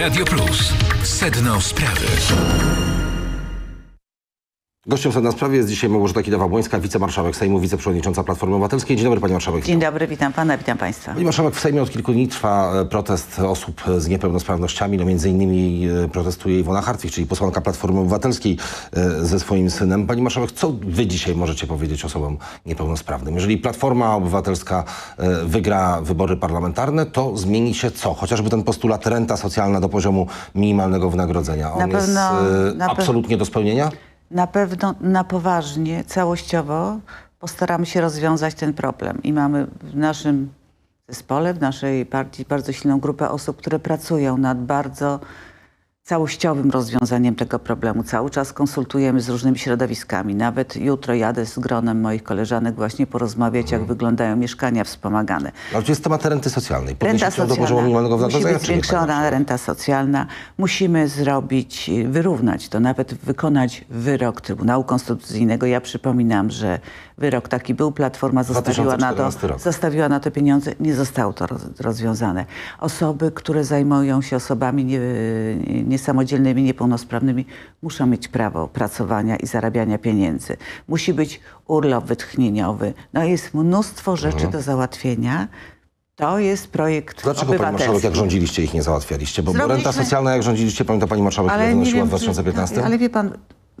Radio Plus. Sedno Sprawy. Gościem Sedna Sprawy jest dzisiaj Małgorzata Kidawa-Błońska, wicemarszałek Sejmu, wiceprzewodnicząca Platformy Obywatelskiej. Dzień dobry, pani marszałek. Dzień dobry, witam pana, witam państwa. Pani marszałek, w Sejmie od kilku dni trwa protest osób z niepełnosprawnościami. No między innymi protestuje Iwona Hartwig, czyli posłanka Platformy Obywatelskiej ze swoim synem. Pani marszałek, co wy dzisiaj możecie powiedzieć osobom niepełnosprawnym? Jeżeli Platforma Obywatelska wygra wybory parlamentarne, to zmieni się co? Chociażby ten postulat renta socjalna do poziomu minimalnego wynagrodzenia. On jest absolutnie do spełnienia? Na pewno na poważnie, całościowo postaramy się rozwiązać ten problem i mamy w naszym zespole, w naszej partii bardzo silną grupę osób, które pracują nad bardzo całościowym rozwiązaniem tego problemu. Cały czas konsultujemy z różnymi środowiskami. Nawet jutro jadę z gronem moich koleżanek właśnie porozmawiać, jak wyglądają mieszkania wspomagane. Ale to jest temat renty socjalnej. Renta socjalna. Musi być zwiększona renta socjalna. Musimy zrobić, wyrównać to, nawet wykonać wyrok Trybunału Konstytucyjnego. Ja przypominam, że wyrok taki był. Platforma zostawiła na to pieniądze. Nie zostało to rozwiązane. Osoby, które zajmują się osobami niesamodzielnymi, niepełnosprawnymi, muszą mieć prawo pracowania i zarabiania pieniędzy. Musi być urlop wytchnieniowy. No jest mnóstwo rzeczy do załatwienia. To jest projekt obywatelski. Dlaczego, pani marszałek, jak rządziliście, ich nie załatwialiście? Bo renta socjalna, jak rządziliście, pamięta pani marszałek, która wynosiła w 2015? Ale wie pan,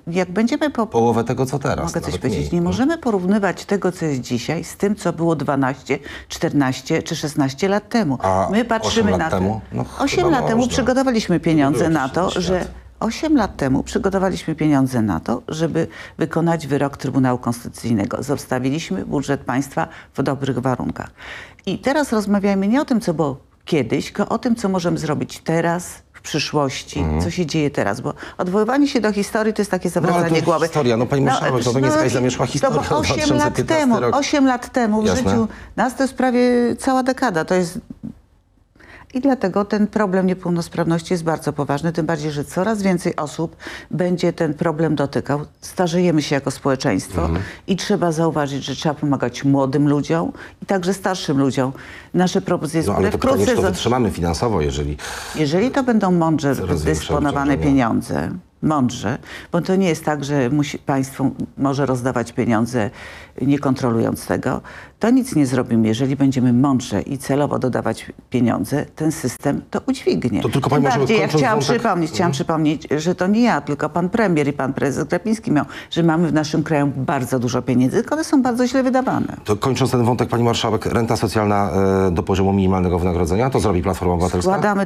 jak będziemy połowę tego, co teraz. Mogę coś powiedzieć. Nie możemy porównywać tego, co jest dzisiaj, z tym, co było 12, 14 czy 16 lat temu. A my patrzymy 8 lat temu? No, 8 lat temu przygotowaliśmy pieniądze na to, że 8 lat temu przygotowaliśmy pieniądze na to, żeby wykonać wyrok Trybunału Konstytucyjnego. Zostawiliśmy budżet państwa w dobrych warunkach. I teraz rozmawiajmy nie o tym, co było kiedyś, tylko o tym, co możemy zrobić teraz, w przyszłości, co się dzieje teraz, bo odwoływanie się do historii to jest takie zawracanie głowy. Historia, no pani marszałek, to nie jest zamieszła historia. 8 lat temu w życiu nas to jest prawie cała dekada. To jest... I dlatego ten problem niepełnosprawności jest bardzo poważny, tym bardziej, że coraz więcej osób będzie ten problem dotykał. Starzejemy się jako społeczeństwo i trzeba zauważyć, że trzeba pomagać młodym ludziom i także starszym ludziom. Nasze propozycje są, ale wkrótce... Ale to zatrzymamy finansowo, jeżeli... Jeżeli to będą mądrze dysponowane pieniądze... Mądrze, bo to nie jest tak, że państwo może rozdawać pieniądze, nie kontrolując tego. To nic nie zrobimy. Jeżeli będziemy mądrze i celowo dodawać pieniądze, ten system to udźwignie. To tylko pani bardziej, ja chciałam przypomnieć, że to nie ja, tylko pan premier i pan prezes Glapiński miał, że mamy w naszym kraju bardzo dużo pieniędzy, tylko one są bardzo źle wydawane. To kończąc ten wątek, pani marszałek, renta socjalna do poziomu minimalnego wynagrodzenia, to zrobi Platforma Obywatelska?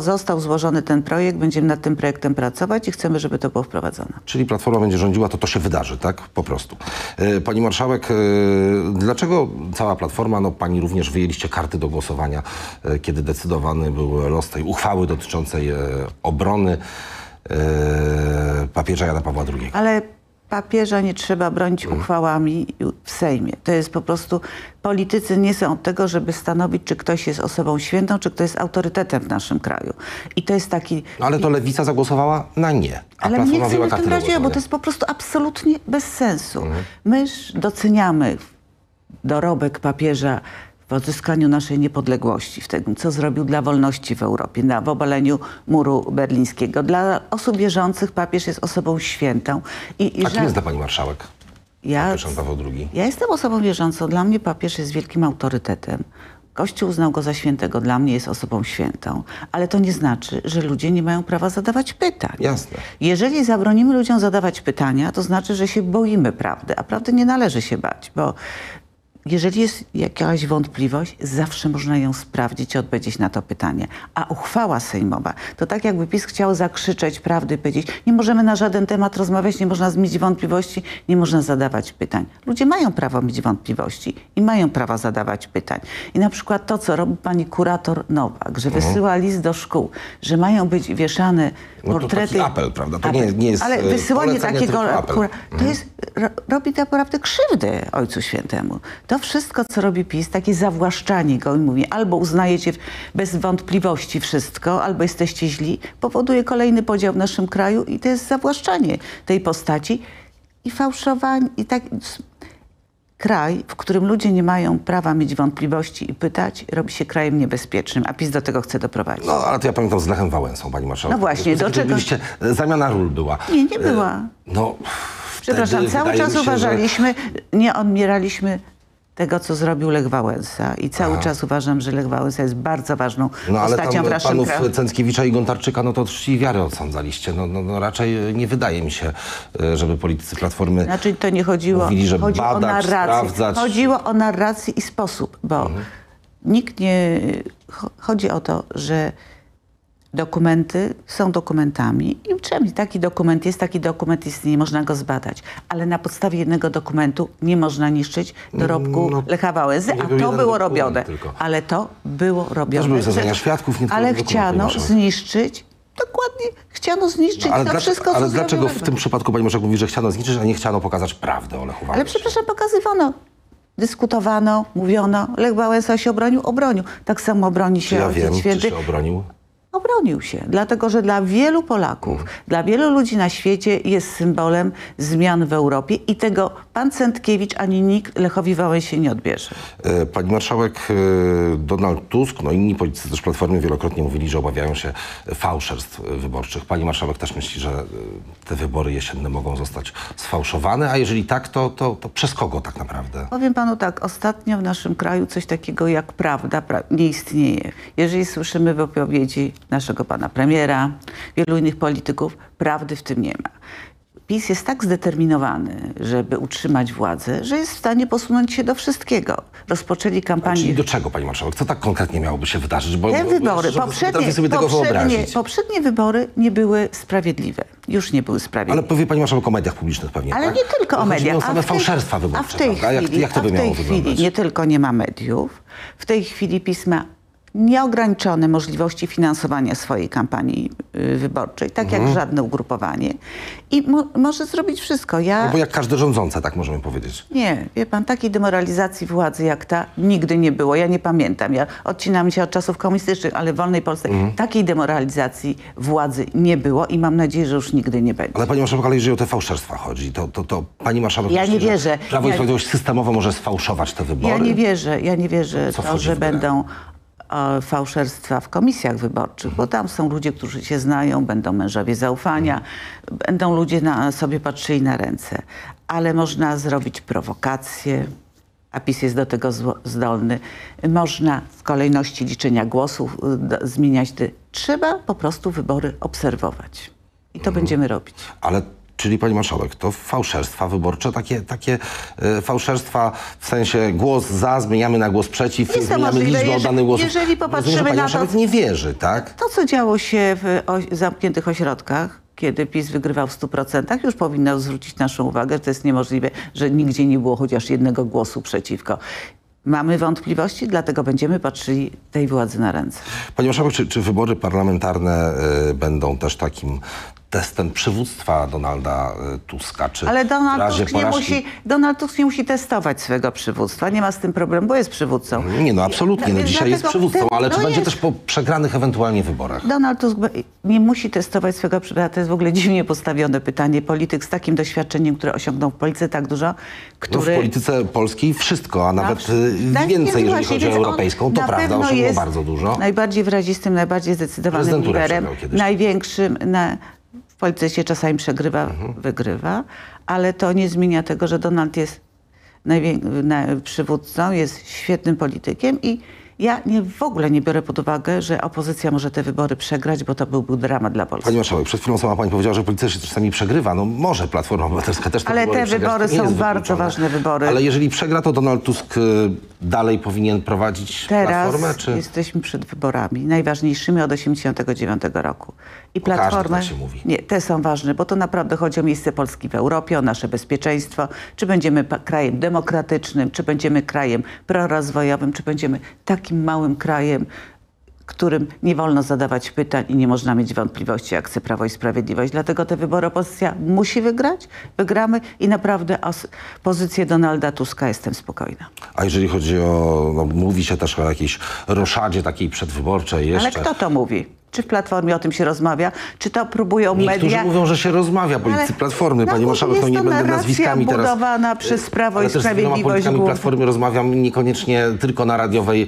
Został złożony ten projekt, będziemy nad tym projektem pracować i chcemy, żeby to było wprowadzone. Czyli Platforma będzie rządziła, to się wydarzy, tak? Po prostu. Pani marszałek, dlaczego cała Platforma, no pani również wyjęliście karty do głosowania, kiedy decydowany był los tej uchwały dotyczącej obrony papieża Jana Pawła II? Ale papieża nie trzeba bronić uchwałami w Sejmie. To jest po prostu... Politycy nie są od tego, żeby stanowić, czy ktoś jest osobą świętą, czy ktoś jest autorytetem w naszym kraju. I to jest taki... Ale to Lewica zagłosowała na nie. Ale nie chcemy w tym razie, bo to jest po prostu absolutnie bez sensu. My doceniamy dorobek papieża w odzyskaniu naszej niepodległości, w tym, co zrobił dla wolności w Europie, w obaleniu muru berlińskiego. Dla osób wierzących papież jest osobą świętą. A kim jest dla pani marszałek? Ja jestem osobą wierzącą. Dla mnie papież jest wielkim autorytetem. Kościół uznał go za świętego. Dla mnie jest osobą świętą. Ale to nie znaczy, że ludzie nie mają prawa zadawać pytań. Jasne. Jeżeli zabronimy ludziom zadawać pytania, to znaczy, że się boimy prawdy. A prawdy nie należy się bać, bo jeżeli jest jakaś wątpliwość, zawsze można ją sprawdzić i odpowiedzieć na to pytanie. A uchwała sejmowa to tak, jakby PiS chciał zakrzyczeć prawdy i powiedzieć, nie możemy na żaden temat rozmawiać, nie można mieć wątpliwości, nie można zadawać pytań. Ludzie mają prawo mieć wątpliwości i mają prawo zadawać pytań. I na przykład to, co robi pani kurator Nowak, że wysyła list do szkół, że mają być wieszane portrety... No to taki apel, prawda? To nie jest ale wysyłanie takiego... To jest, robi naprawdę krzywdę Ojcu Świętemu. To wszystko, co robi PiS, takie zawłaszczanie go i mówi, albo uznajecie bez wątpliwości wszystko, albo jesteście źli, powoduje kolejny podział w naszym kraju i to jest zawłaszczanie tej postaci i fałszowanie. Kraj, w którym ludzie nie mają prawa mieć wątpliwości i pytać, robi się krajem niebezpiecznym, a PiS do tego chce doprowadzić. No, ale to ja pamiętam z Lechem Wałęsą, pani marszałek. No właśnie, do czego? Zamiana ról była. Nie, nie była. No, przepraszam, cały czas uważaliśmy, że... nie odmieraliśmy tego, co zrobił Lech Wałęsa. I cały czas uważam, że Lech Wałęsa jest bardzo ważną postacią w naszym kraju. Panów Cenckiewicza i Gontarczyka, no to czci i wiarę odsądzaliście. No raczej nie wydaje mi się, żeby politycy Platformy znaczy, to nie chodziło, mówili, że chodzi badać, o narrację. Sprawdzać. Chodziło o narrację i sposób, bo nikt nie... Chodzi o to, że dokumenty są dokumentami i czemu taki dokument istnieje, można go zbadać. Ale na podstawie jednego dokumentu nie można niszczyć dorobku Lecha Wałęsy, a to było robione. Ale to było robione. Były zeznania świadków, nie ale chciano zniszczyć, dokładnie, chciano zniszczyć to wszystko, co ale dlaczego w tym przypadku pani marszałek mówi, że chciano zniszczyć, a nie chciano pokazać prawdy o Lechu Wałęsie? Ale przepraszam, pokazywano. Dyskutowano, mówiono. Lech Wałęsa się obronił, obronił. Tak samo obroni się Ojciec Święty. Czy się obronił? Obronił się, dlatego że dla wielu Polaków, dla wielu ludzi na świecie jest symbolem zmian w Europie i tego pan Cenckiewicz ani nikt Lechowi Wałęsie nie odbierze. Pani marszałek, Donald Tusk, no inni politycy też Platformy wielokrotnie mówili, że obawiają się fałszerstw wyborczych. Pani marszałek też myśli, że te wybory jesienne mogą zostać sfałszowane, a jeżeli tak, to przez kogo tak naprawdę? Powiem panu tak, ostatnio w naszym kraju coś takiego jak prawda nie istnieje. Jeżeli słyszymy w opowiedzi naszego pana premiera, wielu innych polityków, prawdy w tym nie ma. PiS jest tak zdeterminowany, żeby utrzymać władzę, że jest w stanie posunąć się do wszystkiego. Rozpoczęli kampanię... Czyli do czego, pani marszałek? Co tak konkretnie miałoby się wydarzyć? Bo, te wybory, poprzednie wybory nie były sprawiedliwe. Już nie były sprawiedliwe. Ale powie pani marszałek o mediach publicznych pewnie, ale tak? Nie tylko o mediach. O same fałszerstwa wyborcze. A w tej chwili, jak to by miało wyglądać? Nie tylko nie ma mediów, w tej chwili PiS ma nieograniczone możliwości finansowania swojej kampanii wyborczej, tak jak żadne ugrupowanie. I może zrobić wszystko. No bo jak każdy rządzący, tak możemy powiedzieć. Nie, wie pan, takiej demoralizacji władzy jak ta nigdy nie było. Ja nie pamiętam. Ja odcinam się od czasów komunistycznych, ale w wolnej Polsce takiej demoralizacji władzy nie było i mam nadzieję, że już nigdy nie będzie. Ale pani marszałek, ale jeżeli o te fałszerstwa chodzi, to pani marszałek... Ja nie wierzę. Prawo i Sprawiedliwość systemowo może sfałszować te wybory. Ja nie wierzę to, że będą... fałszerstwa w komisjach wyborczych, bo tam są ludzie, którzy się znają, będą mężowie zaufania, będą ludzie na sobie patrzyli na ręce. Ale można zrobić prowokacje, a PiS jest do tego zdolny. Można w kolejności liczenia głosów zmieniać. Trzeba po prostu wybory obserwować. I to będziemy robić. Ale... Czyli pani marszałek, to fałszerstwa wyborcze, takie fałszerstwa w sensie głos za, zmieniamy na głos przeciw, zmieniamy liczbę oddanych głosów. Jeżeli popatrzymy pani marszałek nie wierzy, tak? To, co działo się w zamkniętych ośrodkach, kiedy PiS wygrywał w 100%, już powinno zwrócić naszą uwagę, że to jest niemożliwe, że nigdzie nie było chociaż jednego głosu przeciwko. Mamy wątpliwości, dlatego będziemy patrzyli tej władzy na ręce. Pani marszałek, czy wybory parlamentarne będą też takim testem przywództwa Donalda Tuska? Czy ale Donald Tusk nie musi testować swego przywództwa. Nie ma z tym problemu, bo jest przywódcą. Nie, no absolutnie. No, dzisiaj jest przywódcą, ale czy będzie też po przegranych ewentualnie wyborach? Donald Tusk nie musi testować swego przywództwa. To jest w ogóle dziwnie postawione pytanie. Polityk z takim doświadczeniem, które osiągnął w polityce tak dużo, który... No w polityce polskiej wszystko, a nawet więcej, jeżeli chodzi o europejską. To prawda, osiągnął bardzo dużo. Najbardziej wyrazistym, najbardziej zdecydowanym liderem. Największym... W polityce się czasami przegrywa, wygrywa, ale to nie zmienia tego, że Donald jest przywódcą, jest świetnym politykiem i ja w ogóle nie biorę pod uwagę, że opozycja może te wybory przegrać, bo to byłby dramat dla Polski. Pani marszałek, przed chwilą sama pani powiedziała, że polityka się czasami przegrywa. No może Platforma Obywatelska też te ale wybory przegrać. Ale te wybory są bardzo ważne wybory. Ale jeżeli przegra, to Donald Tusk dalej powinien prowadzić Platformę? Teraz jesteśmy przed wyborami najważniejszymi od 1989 roku. I Platformy, te są ważne, bo to naprawdę chodzi o miejsce Polski w Europie, o nasze bezpieczeństwo. Czy będziemy krajem demokratycznym, czy będziemy krajem prorozwojowym, czy będziemy takim małym krajem, którym nie wolno zadawać pytań i nie można mieć wątpliwości, jak chce Prawo i Sprawiedliwość. Dlatego te wybory opozycja musi wygrać, wygramy i naprawdę o pozycję Donalda Tuska jestem spokojna. A jeżeli chodzi o, mówi się też o jakiejś roszadzie takiej przedwyborczej jeszcze. Ale kto to mówi? Czy w Platformie o tym się rozmawia? Czy to próbują media? Niektórzy mówią, że się rozmawia, politycy Platformy. Pani marszałek, no nie będę nazwiskami teraz. Budowana przez Prawo i Sprawiedliwość. Z politykami Platformy rozmawiam niekoniecznie tylko na radiowej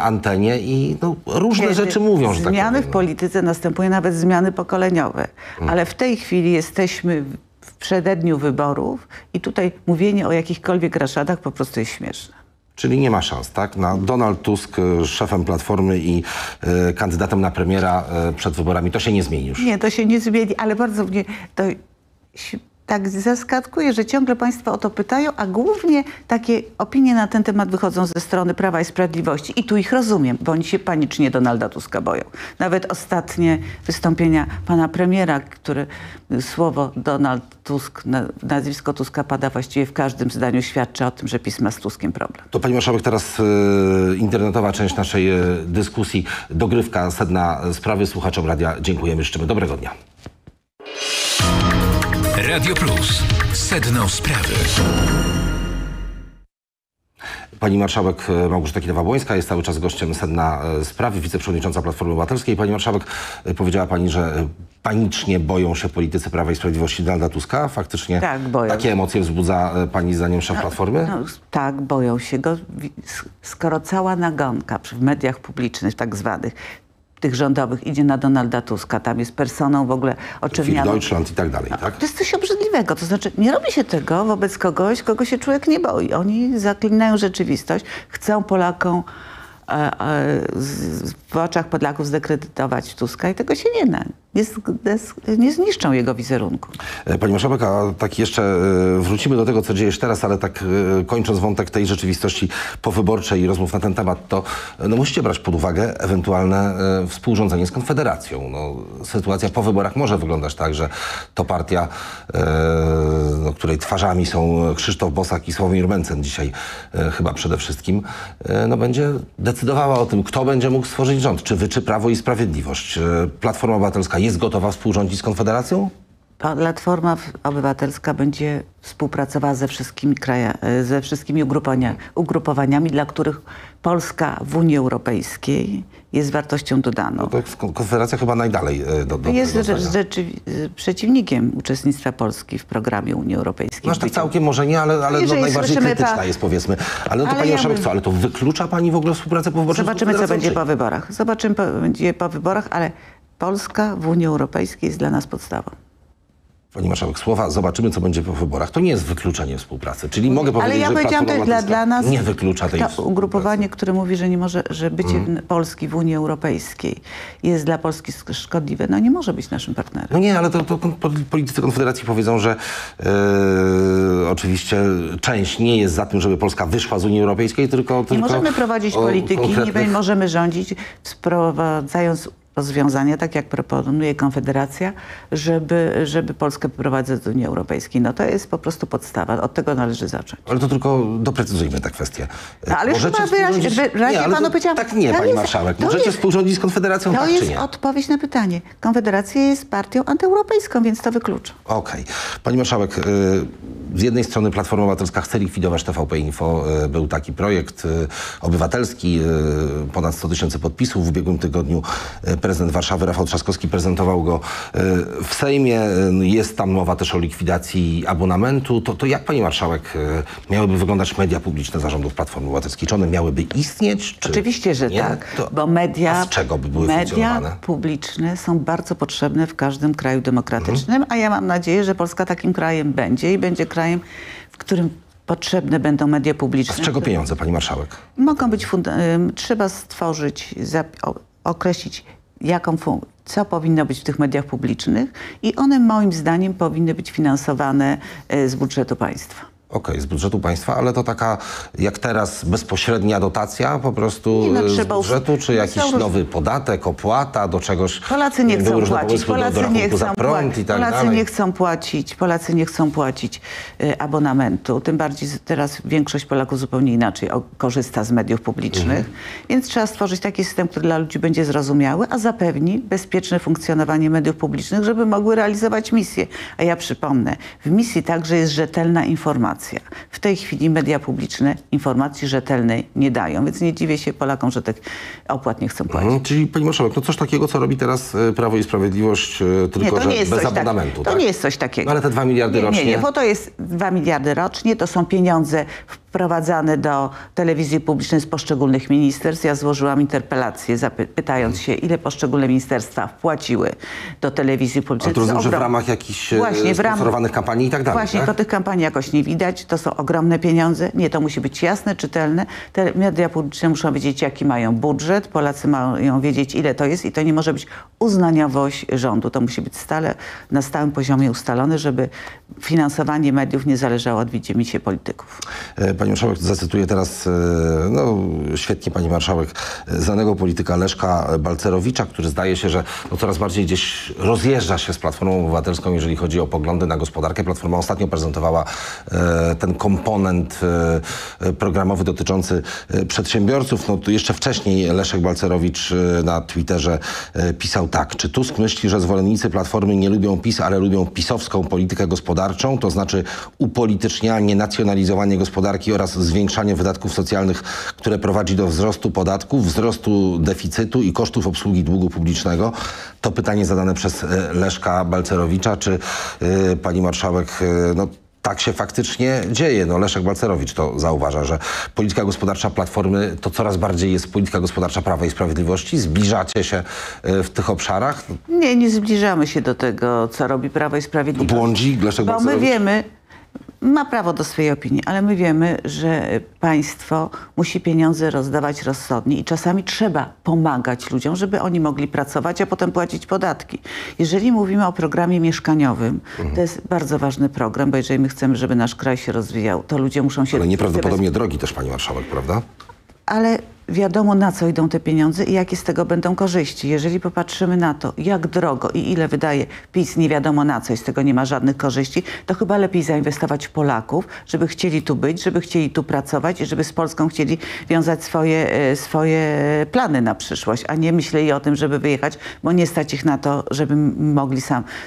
antenie i no, różne rzeczy mówią. Że zmiany w polityce następują, nawet zmiany pokoleniowe. Ale w tej chwili jesteśmy w przededniu wyborów i tutaj mówienie o jakichkolwiek raszadach po prostu jest śmieszne. Czyli nie ma szans, tak? Donald Tusk szefem Platformy i kandydatem na premiera przed wyborami. To się nie zmieni już. Nie, to się nie zmieni, ale bardzo mnie to tak zaskakuje, że ciągle państwo o to pytają, a głównie takie opinie na ten temat wychodzą ze strony Prawa i Sprawiedliwości. I tu ich rozumiem, bo oni się panicznie Donalda Tuska boją. Nawet ostatnie wystąpienia pana premiera, który słowo Donald Tusk, nazwisko Tuska pada właściwie w każdym zdaniu, świadczy o tym, że PiS ma z Tuskiem problem. To pani marszałek, teraz internetowa część naszej dyskusji, dogrywka sedna sprawy. Słuchaczom radia dziękujemy, życzymy dobrego dnia. Radio Plus. Sedno sprawy. Pani marszałek Małgorzata Kidawa-Błońska jest cały czas gościem Sedna Sprawy, wiceprzewodnicząca Platformy Obywatelskiej. Pani marszałek, powiedziała pani, że panicznie boją się politycy Prawa i Sprawiedliwości Donalda Tuska. Faktycznie tak, takie emocje wzbudza pani zdaniem szef Platformy? No, tak, boją się go. Skoro cała nagonka w mediach publicznych tak zwanych, tych rządowych idzie na Donalda Tuska, tam jest personą w ogóle oczywistą. Deutschland i tak dalej, tak? To jest coś obrzydliwego, to znaczy nie robi się tego wobec kogoś, kogo się człowiek nie boi. Oni zaklinają rzeczywistość, chcą Polakom w oczach Polaków zdekredytować Tuska i tego się nie da. Nie zniszczą jego wizerunku. Pani marszałek, a tak jeszcze wrócimy do tego, co dzieje się teraz, ale tak kończąc wątek tej rzeczywistości powyborczej i rozmów na ten temat, to no, musicie brać pod uwagę ewentualne współrządzenie z Konfederacją. No, sytuacja po wyborach może wyglądać tak, że to partia, której twarzami są Krzysztof Bosak i Sławomir Mentzen dzisiaj chyba przede wszystkim, no, będzie decydowała o tym, kto będzie mógł stworzyć rząd. Czy wy, czy Prawo i Sprawiedliwość. Platforma Obywatelska jest gotowa współrządzić z Konfederacją? Platforma Obywatelska będzie współpracowała ze wszystkimi ugrupowaniami, dla których Polska w Unii Europejskiej jest wartością dodaną. No to Konfederacja chyba najdalej do jest przeciwnikiem uczestnictwa Polski w programie Unii Europejskiej. No aż tak całkiem może nie, ale no najbardziej krytyczna jest, powiedzmy. Ale no to pani marszałek co, ale to wyklucza pani w ogóle współpracę po wyborach? Zobaczymy, co będzie po wyborach. Zobaczymy, co będzie po wyborach, ale Polska w Unii Europejskiej jest dla nas podstawą. Pani marszałek, słowa, zobaczymy, co będzie po wyborach. To nie jest wykluczenie współpracy. Czyli mogę powiedzieć, ale ja powiedziałam, że dla nas nie wyklucza tej współpracy. Ugrupowanie, które mówi, że nie może, że bycie Polski w Unii Europejskiej jest dla Polski szkodliwe, no nie może być naszym partnerem. No nie, ale to politycy Konfederacji powiedzą, że oczywiście część nie jest za tym, żeby Polska wyszła z Unii Europejskiej, tylko nie możemy prowadzić polityki, nie możemy rządzić, sprowadzając rozwiązania, tak jak proponuje Konfederacja, żeby Polskę prowadzić do Unii Europejskiej. No to jest po prostu podstawa. Od tego należy zacząć. Ale to tylko doprecyzujmy tę kwestię. No, ale już chyba wyraźnie panu powiedziałam. Tak nie, pani marszałek. Możecie współrządzić z Konfederacją, tak czy nie? To jest odpowiedź na pytanie. Konfederacja jest partią antyeuropejską, więc to wyklucza. Okej. Pani marszałek, z jednej strony Platforma Obywatelska chce likwidować TVP Info. Był taki projekt obywatelski, ponad 100 tysięcy podpisów. W ubiegłym tygodniu prezydent Warszawy Rafał Trzaskowski prezentował go w Sejmie. Jest tam mowa też o likwidacji abonamentu. To jak, pani marszałek, miałyby wyglądać media publiczne zarządów Platformy Obywatelskiej? Czy one miałyby istnieć? Czy oczywiście, że nie? Tak, to, bo media, z czego by były media publiczne są bardzo potrzebne w każdym kraju demokratycznym, a ja mam nadzieję, że Polska takim krajem będzie i będzie krajem, w którym potrzebne będą media publiczne. A z czego pieniądze, pani marszałek? Mogą być, trzeba stworzyć, określić co powinno być w tych mediach publicznych i one moim zdaniem powinny być finansowane z budżetu państwa. Okej, z budżetu państwa, ale to taka jak teraz bezpośrednia dotacja po prostu z budżetu, czy jakiś nowy podatek, opłata do czegoś? Polacy nie chcą płacić, Polacy nie chcą płacić abonamentu, tym bardziej teraz większość Polaków zupełnie inaczej korzysta z mediów publicznych, więc trzeba stworzyć taki system, który dla ludzi będzie zrozumiały, a zapewni bezpieczne funkcjonowanie mediów publicznych, żeby mogły realizować misję. A ja przypomnę, w misji także jest rzetelna informacja. informacja. W tej chwili media publiczne informacji rzetelnej nie dają, więc nie dziwię się Polakom, że tych opłat nie chcą płacić. Czyli pani marszałek, no coś takiego, co robi teraz Prawo i Sprawiedliwość, tylko że bez abonamentu. To nie jest coś takiego. No ale te 2 miliardy rocznie... Nie, bo to jest 2 miliardy rocznie, to są pieniądze wprowadzane do telewizji publicznej z poszczególnych ministerstw. Ja złożyłam interpelację, pytając się, ile poszczególne ministerstwa wpłaciły do telewizji publicznej. To rozumiem, że w ramach jakichś sponsorowanych kampanii i tak dalej. Właśnie, to tych kampanii jakoś nie widać. To są ogromne pieniądze. Nie, to musi być jasne, czytelne. Te media publiczne muszą wiedzieć, jaki mają budżet. Polacy mają wiedzieć, ile to jest i to nie może być uznaniowość rządu. To musi być stale, na stałym poziomie ustalone, żeby finansowanie mediów nie zależało od widzimisię polityków. Pani marszałek, zacytuję teraz, no świetnie pani marszałek, znanego polityka Leszka Balcerowicza, który zdaje się, że no, coraz bardziej gdzieś rozjeżdża się z Platformą Obywatelską, jeżeli chodzi o poglądy na gospodarkę. Platforma ostatnio prezentowała ten komponent programowy dotyczący przedsiębiorców. No tu jeszcze wcześniej Leszek Balcerowicz na Twitterze pisał tak. Czy Tusk myśli, że zwolennicy Platformy nie lubią PiS, ale lubią pisowską politykę gospodarczą, to znaczy upolitycznianie, nacjonalizowanie gospodarki oraz zwiększanie wydatków socjalnych, które prowadzi do wzrostu podatków, wzrostu deficytu i kosztów obsługi długu publicznego? To pytanie zadane przez Leszka Balcerowicza. Czy pani marszałek, no tak się faktycznie dzieje? No Leszek Balcerowicz to zauważa, że polityka gospodarcza Platformy to coraz bardziej jest polityka gospodarcza Prawa i Sprawiedliwości. Zbliżacie się w tych obszarach? Nie, nie zbliżamy się do tego, co robi Prawo i Sprawiedliwość. Błądzi Leszek Balcerowicz? Bo my wiemy, ma prawo do swojej opinii, ale my wiemy, że państwo musi pieniądze rozdawać rozsądnie i czasami trzeba pomagać ludziom, żeby oni mogli pracować, a potem płacić podatki. Jeżeli mówimy o programie mieszkaniowym, to jest bardzo ważny program, bo jeżeli my chcemy, żeby nasz kraj się rozwijał, to ludzie muszą się... Ale nieprawdopodobnie drogi też, pani marszałek, prawda? Ale wiadomo, na co idą te pieniądze i jakie z tego będą korzyści. Jeżeli popatrzymy na to, jak drogo i ile wydaje PiS nie wiadomo na co i z tego nie ma żadnych korzyści, to chyba lepiej zainwestować w Polaków, żeby chcieli tu być, żeby chcieli tu pracować i żeby z Polską chcieli wiązać swoje plany na przyszłość, a nie myśleli o tym, żeby wyjechać, bo nie stać ich na to, żeby mogli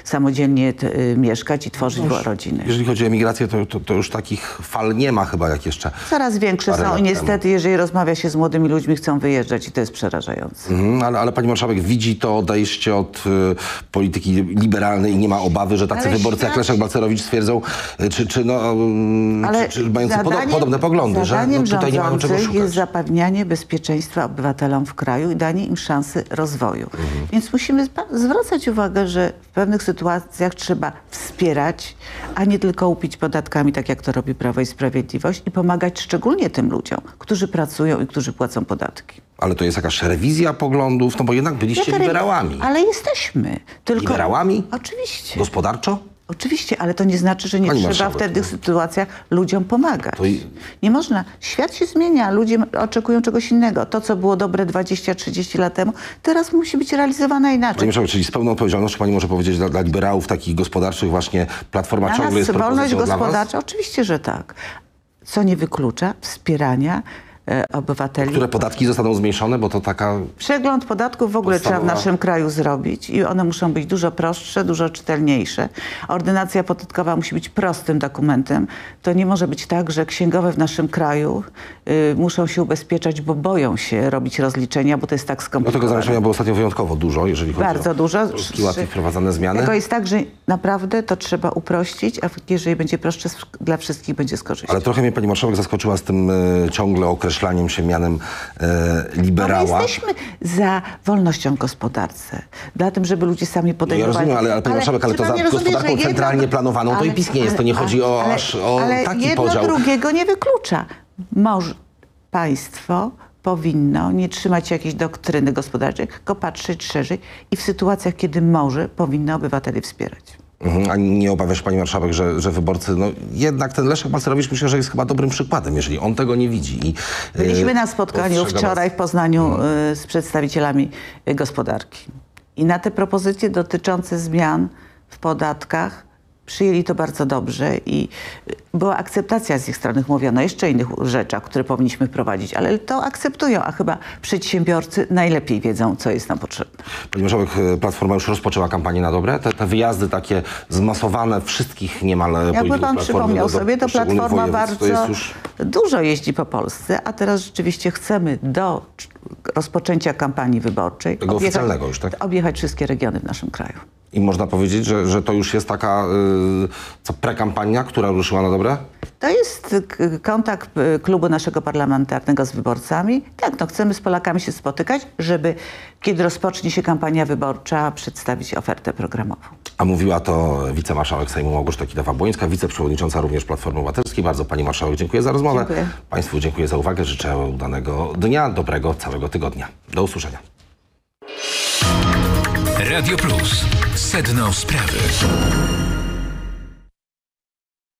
samodzielnie mieszkać i tworzyć rodziny. Jeżeli chodzi o emigrację, to już takich fal nie ma chyba jak jeszcze. Coraz większe są i niestety, jeżeli rozmawia się z młodymi ludźmi, chcą wyjeżdżać i to jest przerażające. Ale pani marszałek widzi to odejście od polityki liberalnej i nie ma obawy, że tacy wyborcy jak Leszek Balcerowicz stwierdzą, czy mający podobne poglądy, że no, tutaj nie mają czego szukać. Jest zapewnianie bezpieczeństwa obywatelom w kraju i danie im szansy rozwoju. Więc musimy zwracać uwagę, że w pewnych sytuacjach trzeba wspierać, a nie tylko łupić podatkami, tak jak to robi Prawo i Sprawiedliwość, i pomagać szczególnie tym ludziom, którzy pracują i którzy płacą podatki. Ale to jest jakaś rewizja poglądów, no bo jednak byliście liberałami. Ale jesteśmy. Tylko... Liberałami? Oczywiście. Gospodarczo? Oczywiście, ale to nie znaczy, że nie trzeba w tych sytuacjach ludziom pomagać. Nie można. Świat się zmienia. Ludzie oczekują czegoś innego. To, co było dobre 20-30 lat temu, teraz musi być realizowane inaczej. Pani czyli z pełną odpowiedzialnością pani może powiedzieć, dla liberałów takich gospodarczych właśnie Platforma ciągle nas jest wolność gospodarcza? Oczywiście, że tak. Co nie wyklucza wspierania obywateli. Które podatki zostaną zmniejszone, bo to taka... Przegląd podatków w ogóle trzeba w naszym kraju zrobić i one muszą być dużo prostsze, dużo czytelniejsze. Ordynacja podatkowa musi być prostym dokumentem. To nie może być tak, że księgowe w naszym kraju muszą się ubezpieczać, bo boją się robić rozliczenia, bo to jest tak skomplikowane. No tego zamieszania było ostatnio wyjątkowo dużo, jeżeli chodzi o Polski Ład i wprowadzane zmiany. Tylko jest tak, że naprawdę to trzeba uprościć, a jeżeli będzie prostsze, dla wszystkich będzie z korzyścią. Ale trochę mnie pani marszałek zaskoczyła z tym ciągle określaniem się mianem liberała. No my jesteśmy za wolnością w gospodarce. Dla tym, żeby ludzie sami podejmowali... No ja rozumiem, ale pani marszałek, ale to za gospodarką centralnie planowaną to i PiS nie jest. To nie chodzi o taki jedno podział. Jedno drugiego nie wyklucza. Może państwo powinno nie trzymać się jakiejś doktryny gospodarczej, tylko patrzeć szerzej i w sytuacjach, kiedy może, powinno obywateli wspierać. A nie obawia się pani marszałek, że wyborcy, no jednak ten Leszek Balcerowicz myślę, że jest chyba dobrym przykładem, jeżeli on tego nie widzi. Byliśmy na spotkaniu wczoraj w Poznaniu z przedstawicielami gospodarki i na te propozycje dotyczące zmian w podatkach przyjęli to bardzo dobrze i była akceptacja z ich strony. Mówiono o jeszcze innych rzeczach, które powinniśmy wprowadzić, ale to akceptują, a chyba przedsiębiorcy najlepiej wiedzą, co jest nam potrzebne. Pani marszałek, Platforma już rozpoczęła kampanię na dobre. Te wyjazdy takie zmasowane wszystkich niemal polityków. Jakby pan przypomniał sobie, to Platforma bardzo dużo jeździ po Polsce, a teraz rzeczywiście chcemy do rozpoczęcia kampanii wyborczej tego oficjalnego już, tak? Objechać wszystkie regiony w naszym kraju. I można powiedzieć, że to już jest taka prekampania, która ruszyła na dobre? To jest kontakt klubu naszego parlamentarnego z wyborcami. Tak, no chcemy z Polakami się spotykać, żeby kiedy rozpocznie się kampania wyborcza, przedstawić ofertę programową. A mówiła to wicemarszałek Sejmu Małgorzata Kidawa-Błońska, wiceprzewodnicząca również Platformy Obywatelskiej. Bardzo pani marszałek dziękuję za rozmowę. Dziękuję. Państwu dziękuję za uwagę. Życzę udanego dnia, dobrego całego tygodnia. Do usłyszenia. Radio Plus. Sedno Sprawy.